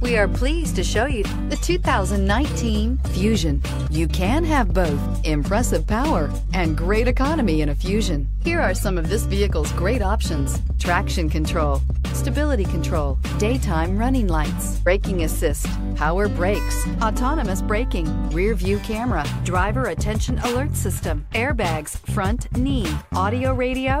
We are pleased to show you the 2019 Fusion. You can have both impressive power and great economy in a Fusion. Here are some of this vehicle's great options: traction control, stability control, daytime running lights, braking assist, power brakes, autonomous braking, rear view camera, driver attention alert system, airbags, front knee, audio radio,